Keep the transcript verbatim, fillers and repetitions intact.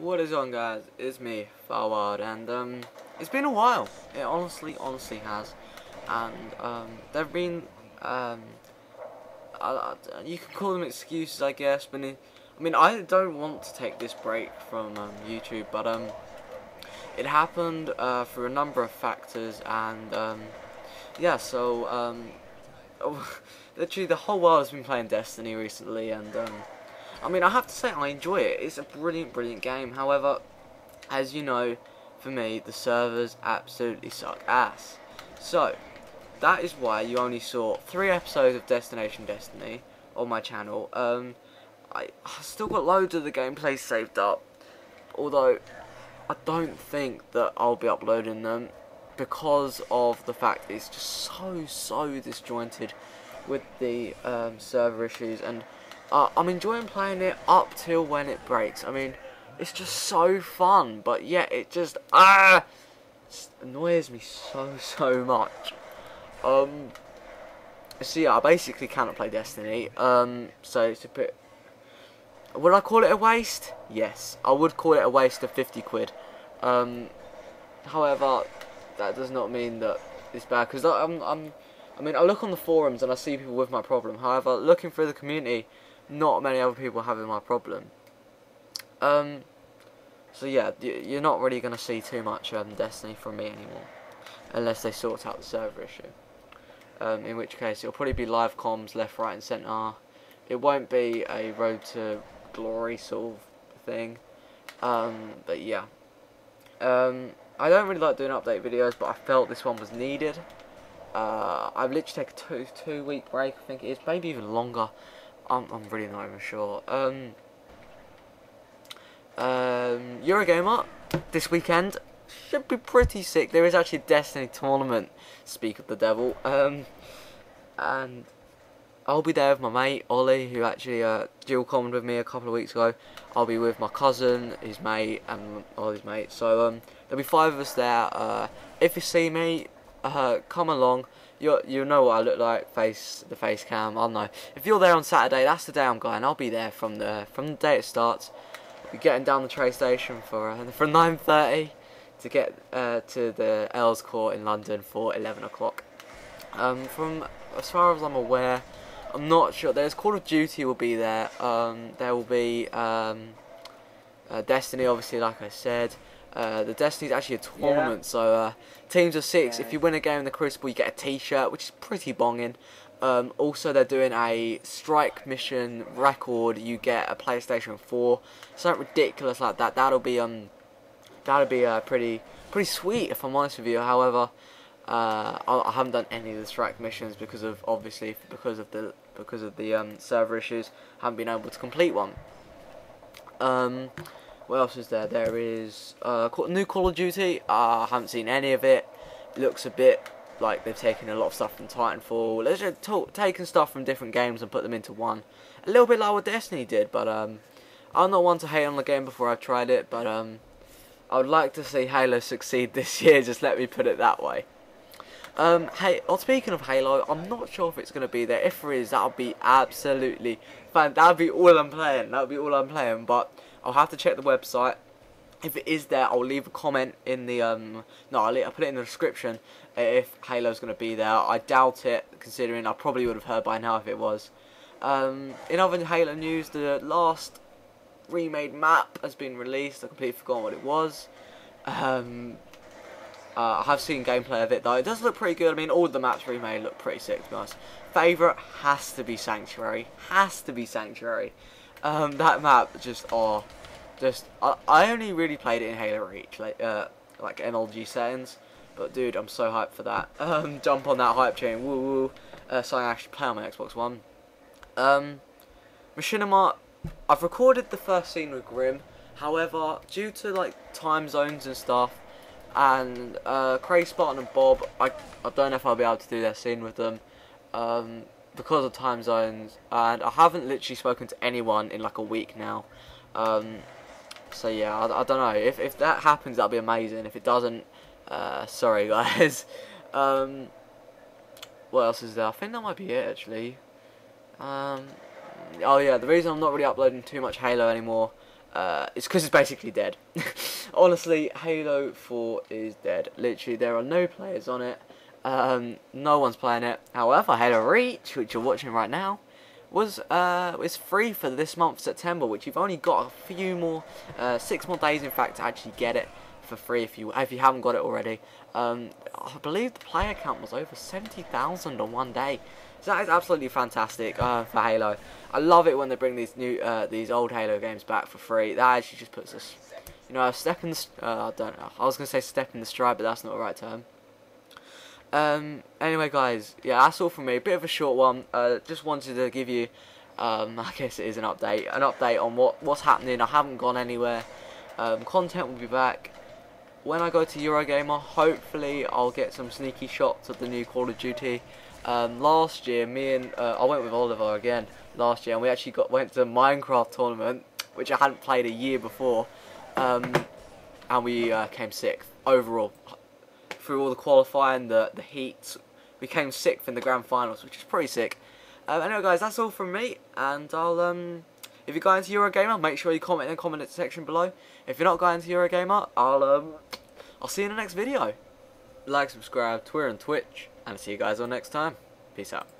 What is on, guys? It's me, Firewild, and um, it's been a while. It honestly, honestly has. And um, there've been um, I, I, you can call them excuses, I guess. But it, I mean, I don't want to take this break from um, YouTube, but um, it happened uh, through a number of factors, and um, yeah. So um, oh, literally, the whole world has been playing Destiny recently, and um, I mean, I have to say, I enjoy it. It's a brilliant, brilliant game. However, as you know, for me, the servers absolutely suck ass. So that is why you only saw three episodes of Destination Destiny on my channel. Um, I, I still got loads of the gameplay saved up, although I don't think that I'll be uploading them because of the fact it's just so, so disjointed with the um, server issues. And uh, I'm enjoying playing it up till when it breaks. I mean, it's just so fun, but yeah, it just, ah, it annoys me so, so much. Um, so yeah, I basically cannot play Destiny, um, so it's a bit, would I call it a waste? Yes, I would call it a waste of fifty quid, um, however, that does not mean that it's bad, because I'm, I'm, I mean, I look on the forums and I see people with my problem, however, looking through the community, not many other people having my problem, um, so yeah, you're not really going to see too much um, Destiny from me anymore, unless they sort out the server issue. Um, in which case it'll probably be live comms left, right and centre. It won't be a road to glory sort of thing. Um, but yeah. Um, I don't really like doing update videos, but I felt this one was needed. Uh, I've literally taken a two, two week break, I think it is, maybe even longer. I'm, I'm really not even sure. Um, um, Eurogamer, this weekend should be pretty sick. There is actually a Destiny tournament, speak of the devil, um, and I'll be there with my mate Ollie, who actually uh, dual commed with me a couple of weeks ago. I'll be with my cousin, his mate, and Ollie's mate, so um, there'll be five of us there. Uh, if you see me, uh, come along, you'll, you'll know what I look like, face the face cam, I don't know. If you're there on Saturday, that's the day I'm going. I'll be there from the, from the day it starts. I'll be getting down the train station for uh, from nine thirty. To get uh, to the Earl's Court in London for eleven o'clock. Um, from as far as I'm aware, I'm not sure. There's Call of Duty will be there. Um, there will be um, uh, Destiny, obviously, like I said. Uh, the Destiny's actually a tournament, yeah. So uh, teams of six. Yeah. If you win a game in the Crucible, you get a T-shirt, which is pretty bonging. Um, also, they're doing a Strike Mission record. You get a PlayStation four. Something ridiculous like that. That'll be um. That'd be uh, pretty pretty sweet, if I'm honest with you. However, uh, I, I haven't done any of the strike missions because of obviously because of the because of the um, server issues. Haven't been able to complete one. Um, what else is there? There is uh, new Call of Duty. I uh, haven't seen any of it. It looks a bit like they've taken a lot of stuff from Titanfall. They've just talk, taken stuff from different games and put them into one. A little bit like what Destiny did, but um, I'm not one to hate on the game before I've tried it, but um. I would like to see Halo succeed this year, just let me put it that way. Um, hey, well, speaking of Halo, I'm not sure if it's going to be there. If there is, that'll be absolutely fun. That'll be all I'm playing, that'll be all I'm playing, but I'll have to check the website. If it is there, I'll leave a comment in the, um, no, I'll, I'll put it in the description if Halo's going to be there. I doubt it, considering I probably would have heard by now if it was. Um, in other Halo news, the last remade map has been released. I completely forgot what it was. Um, uh, I have seen gameplay of it though. It does look pretty good. I mean, all the maps remade look pretty sick, to be honest. Favourite has to be Sanctuary. Has to be Sanctuary. Um, that map just, oh, just. I, I only really played it in Halo Reach, like uh, like N L G settings. But dude, I'm so hyped for that. Um, jump on that hype chain. Woo woo. Uh, so I can actually play on my Xbox One. Um, Machinima. I've recorded the first scene with Grimm, however, due to like time zones and stuff, and uh, Craig, Spartan and Bob, I, I don't know if I'll be able to do that scene with them, um, because of time zones, and I haven't literally spoken to anyone in like a week now, um, so yeah, I, I don't know, if, if that happens that'll be amazing. If it doesn't, uh, sorry guys. Um, what else is there? I think that might be it actually. um, Oh yeah, the reason I'm not really uploading too much Halo anymore Uh, it's because it's basically dead. Honestly, Halo four is dead. Literally, there are no players on it. Um, no one's playing it. However, Halo Reach, which you're watching right now, was uh, is free for this month, September, which you've only got a few more, uh, six more days, in fact, to actually get it for free if you if you haven't got it already. Um, I believe the player count was over seventy thousand on one day. So that is absolutely fantastic uh, for Halo. I love it when they bring these new, uh, these old Halo games back for free. That actually just puts us, you know, a step in the, uh, I don't know, I was gonna say step in the stride, but that's not the right term. Um, anyway, guys, yeah, that's all from me. Bit of a short one. Uh, just wanted to give you, um, I guess it is an update, an update on what what's happening. I haven't gone anywhere. Um, content will be back. When I go to Eurogamer, hopefully I'll get some sneaky shots of the new Call of Duty. Um, last year, me and uh, I went with Oliver again last year, and we actually got went to a Minecraft tournament, which I hadn't played a year before, um, and we uh, came sixth overall. Through all the qualifying, the the heats, we came sixth in the grand finals, which is pretty sick. Um, anyway, guys, that's all from me, and I'll um, if you're going to Eurogamer, make sure you comment in the comment section below. If you're not going to Eurogamer, I'll um, I'll see you in the next video. Like, subscribe, Twitter, and Twitch. And see you guys all next time. Peace out.